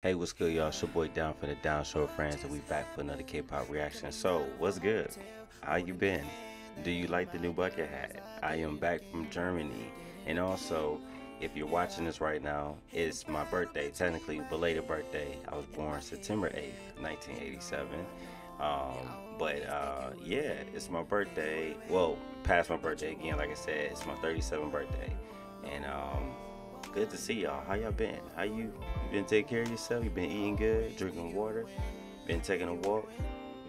Hey, what's good, y'all? It's your boy Down from The Don Show and Friends, and we back for another K-pop reaction. So, what's good? How you been? Do you like the new bucket hat? I am back from Germany. And also, if you're watching this right now, it's my birthday. Technically, belated birthday. I was born September 8th, 1987. Yeah, it's my birthday. Well, past my birthday again. Like I said, it's my 37th birthday. And, good to see y'all. How y'all been? How you been? Taking care of yourself? You been eating good, drinking water, been taking a walk?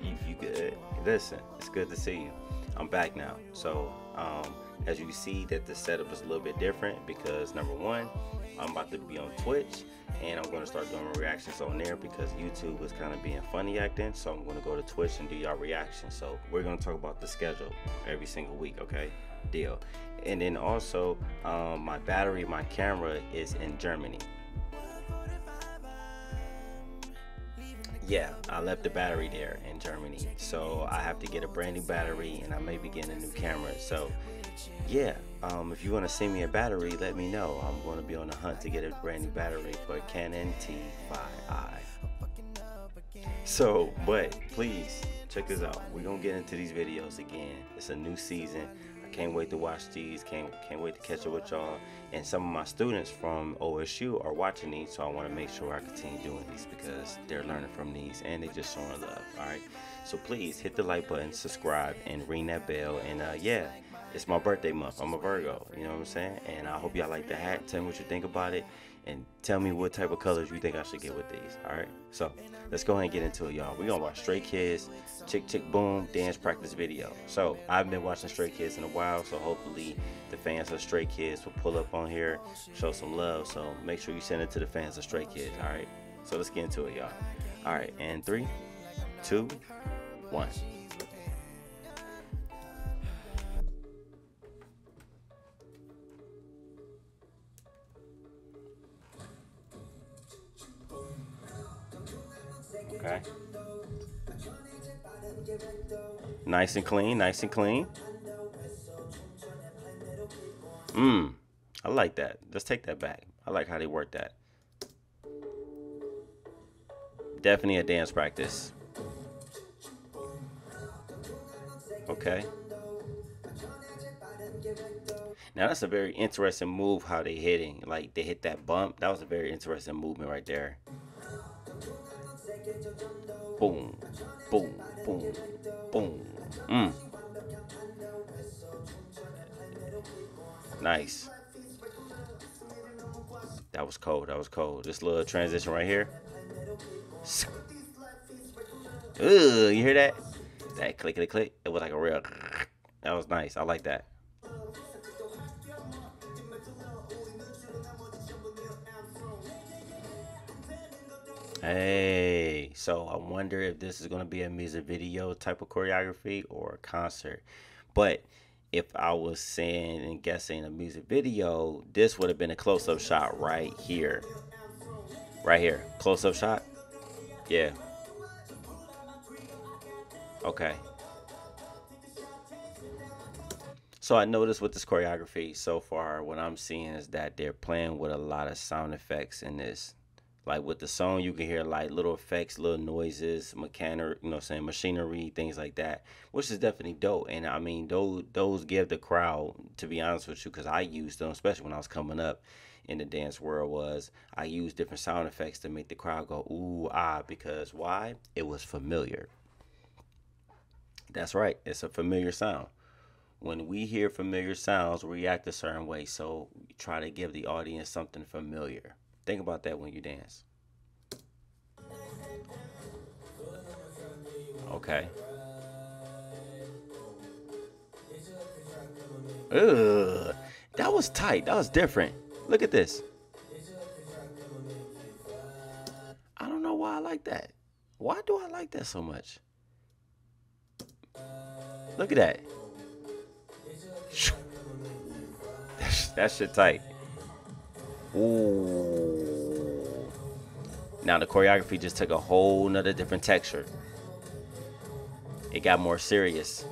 You good? Listen, it's good to see you. I'm back now. So as you see that the setup is a little bit different, because number one, I'm about to be on Twitch and I'm going to start doing my reactions on there, because YouTube was kind of being funny acting. So I'm going to go to Twitch and do y'all reactions. So we're going to talk about the schedule every single week, okay? Deal. And then also my camera is in Germany. Yeah, I left the battery there in Germany, so I have to get a brand new battery, and I may be getting a new camera. So yeah, if you want to send me a battery, let me know. I'm going to be on the hunt to get a brand new battery for a Canon t5i. So, but please check this out. We're gonna get into these videos again. It's a new season. Can't wait to watch these. Can't wait to catch up with y'all. And some of my students from OSU are watching these, so I want to make sure I continue doing these, because they're learning from these and they're just showing love. All right, so please hit the like button, subscribe, and ring that bell. And yeah, it's my birthday month. I'm a Virgo, you know what I'm saying? And I hope y'all like the hat. Tell me what you think about it, and tell me what type of colors you think I should get with these. All right, so let's go ahead and get into it, y'all. We're gonna watch Stray Kids Chk Chk Boom dance practice video. So I've been watching Stray Kids in a while, so hopefully the fans of Stray Kids will pull up on here, show some love. So make sure you send it to the fans of Stray Kids. All right, so let's get into it, y'all. All right, and 3, 2, 1. Okay. Nice and clean, nice and clean. I like that. Let's take that back. I like how they work that. Definitely a dance practice. Okay. Now that's a very interesting move, how they hitting. Like they hit that bump. That was a very interesting movement right there. Boom, boom, boom, boom. Nice. That was cold. That was cold. This little transition right here. You hear that? That clickety click. It was like a real. That was nice. I like that. Hey, so I wonder if this is going to be a music video type of choreography or a concert. But if I was saying and guessing a music video, this would have been a close-up shot right here. Right here. Close-up shot. Yeah. Okay. So I noticed with this choreography so far, what I'm seeing is that they're playing with a lot of sound effects in this. Like with the song, you can hear like little effects, little noises, machinery, things like that, which is definitely dope. And I mean, those give the crowd, to be honest with you, because I used them, especially when I was coming up in the dance world, was I used different sound effects to make the crowd go, ooh, ah, because why? It was familiar. That's right. It's a familiar sound. When we hear familiar sounds, we react a certain way. So we try to give the audience something familiar. Think about that when you dance. Okay. Ugh, that was tight. That was different. Look at this. I don't know why I like that. Why do I like that so much? Look at that. That shit tight. Ooh. Now the choreography just took a whole nother different texture. It got more serious.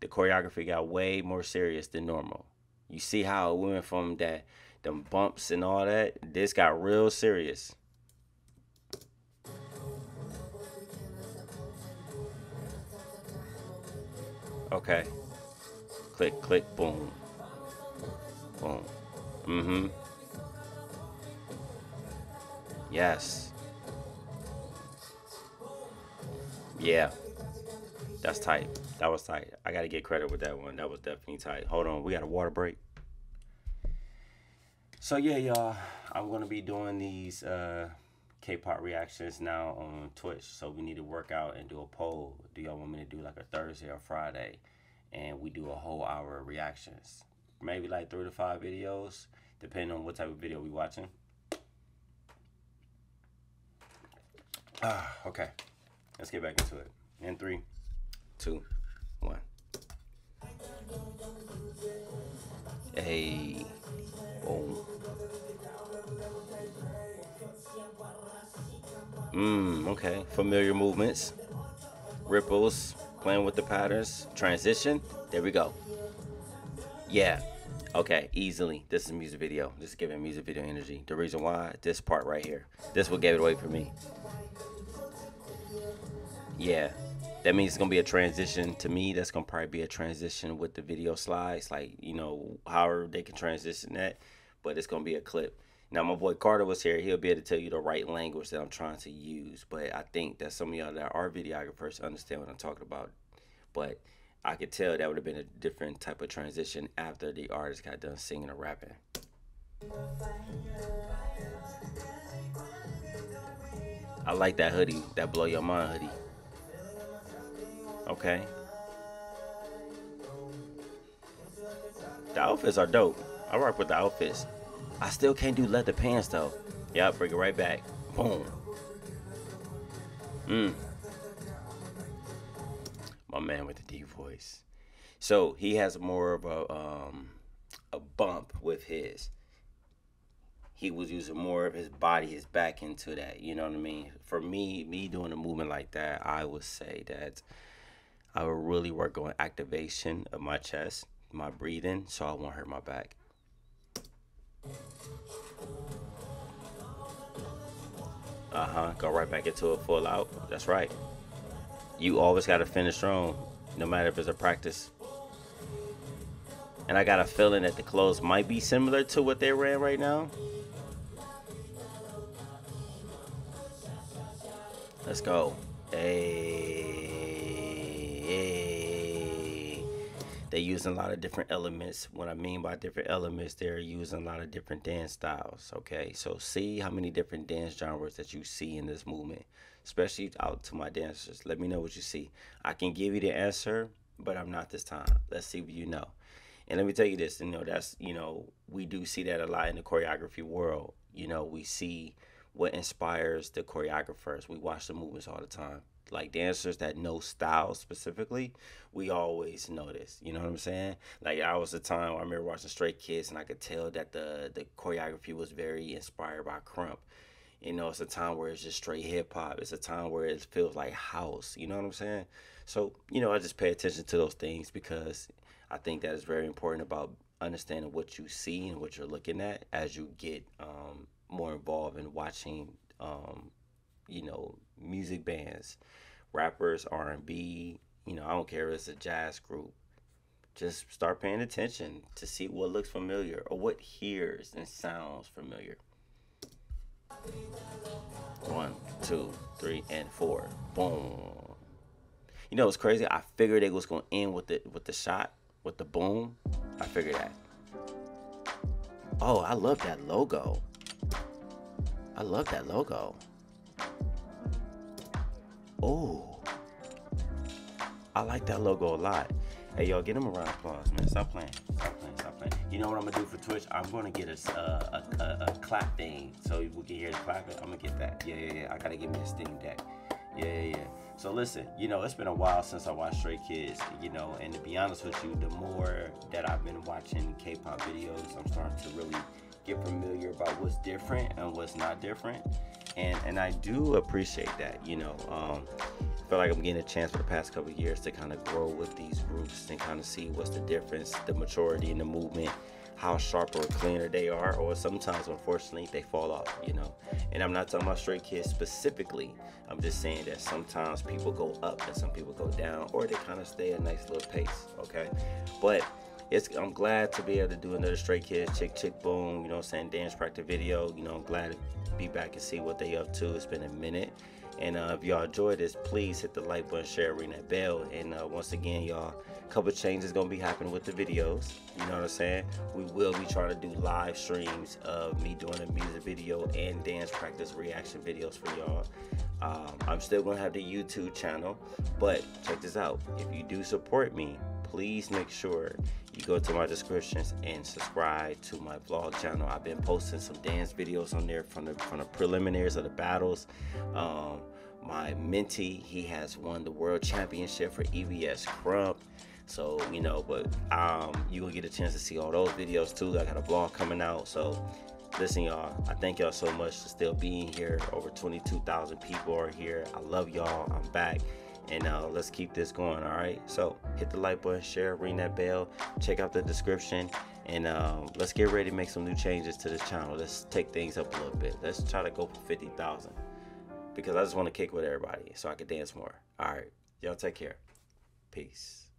The choreography got way more serious than normal. You see how it went from that them bumps and all that, this got real serious. Okay. Click, click, boom. Boom. Mm-hmm. Yes. Yeah. That's tight. That was tight. I gotta get credit with that one. That was definitely tight. Hold on, we got a water break. So yeah, y'all, I'm gonna be doing these K-pop reactions now on Twitch. So we need to work out and do a poll. Do y'all want me to do like a Thursday or Friday? And we do a whole hour of reactions. Maybe like 3 to 5 videos, depending on what type of video we watching. Okay, let's get back into it. In 3, 2, 1. Hey, boom. Okay, familiar movements, ripples, playing with the patterns, transition. There we go. Yeah. Okay, easily. This is a music video. This is giving music video energy. The reason why, this part right here. This will give it away for me. Yeah. That means it's going to be a transition. To me, that's going to probably be a transition with the video slides. Like, you know, however they can transition that. But it's going to be a clip. Now, my boy Carter was here. He'll be able to tell you the right language that I'm trying to use. But I think that some of y'all that are videographers understand what I'm talking about. But I could tell that would have been a different type of transition after the artist got done singing or rapping. I like that hoodie, that blow your mind hoodie. Okay. The outfits are dope. I rock with the outfits. I still can't do leather pants though. Yeah, I'll bring it right back. Boom. My man with the deep voice. So he has more of a bump with his. He was using more of his body, his back into that. You know what I mean? For me doing a movement like that, I would say that I would really work on activation of my chest, my breathing, so I won't hurt my back. Go right back into it full out. That's right. You always got to finish strong, no matter if it's a practice. And I got a feeling that the clothes might be similar to what they ran right now. Let's go. Hey. They're using a lot of different elements. What I mean by different elements, they're using a lot of different dance styles, okay? So see how many different dance genres that you see in this movement. Especially out to my dancers. Let me know what you see. I can give you the answer, but I'm not this time. Let's see what you know. And let me tell you this, you know, that's, you know, we do see that a lot in the choreography world. You know, we see what inspires the choreographers. We watch the movements all the time. Like dancers that know styles specifically, we always know this. You know what I'm saying? Like I was a time I remember watching Stray Kids, and I could tell that the choreography was very inspired by Krump. You know, it's a time where it's just straight hip-hop. It's a time where it feels like house. You know what I'm saying? So, you know, I just pay attention to those things because I think that is very important about understanding what you see and what you're looking at as you get more involved in watching, you know, music bands, rappers, R&B. You know, I don't care if it's a jazz group. Just start paying attention to see what looks familiar or what hears and sounds familiar. 1, 2, 3, and 4. Boom. You know what's crazy? I figured it was gonna end with the shot, with the boom. I figured that. Oh, I love that logo. I love that logo. Oh, I like that logo a lot. Hey y'all, get him a round of applause, man. Stop playing. Stop playing. Stop playing. You know what I'm gonna do for Twitch? I'm gonna get a clap thing, so we can hear the clapping. I'm gonna get that. Yeah. I gotta get me a Steam Deck. Yeah. So listen, you know, it's been a while since I watched Stray Kids. You know, and to be honest with you, the more that I've been watching K-pop videos, I'm starting to really get familiar about what's different and what's not different. And I do appreciate that, you know. I feel like I'm getting a chance for the past couple of years to kind of grow with these groups and kind of see what's the difference, the maturity in the movement. how sharp or cleaner they are, or sometimes unfortunately they fall off, you know. And I'm not talking about Stray Kids specifically, I'm just saying that sometimes people go up and some people go down, or they kind of stay a nice little pace, okay? But I'm glad to be able to do another Stray Kids Chk Chk Boom, you know what I'm saying, dance practice video. You know, I'm glad to be back and see what they up to. It's been a minute. And if y'all enjoyed this, please hit the like button, share, ring that bell. And once again, y'all, a couple changes going to be happening with the videos. You know what I'm saying? We will be trying to do live streams of me doing a music video and dance practice reaction videos for y'all. I'm still going to have the YouTube channel. But check this out. If you do support me, please make sure you go to my descriptions and subscribe to my vlog channel. I've been posting some dance videos on there from the preliminaries of the battles. My mentee, he has won the world championship for EBS Crump. So, you know, but you will get a chance to see all those videos too. I got a vlog coming out. So listen, y'all, I thank y'all so much for still being here. Over 22,000 people are here. I love y'all. I'm back. And let's keep this going, all right? So hit the like button, share, ring that bell, check out the description, and let's get ready to make some new changes to this channel. Let's take things up a little bit. Let's try to go for 50,000, because I just want to kick with everybody so I can dance more. All right, y'all take care. Peace.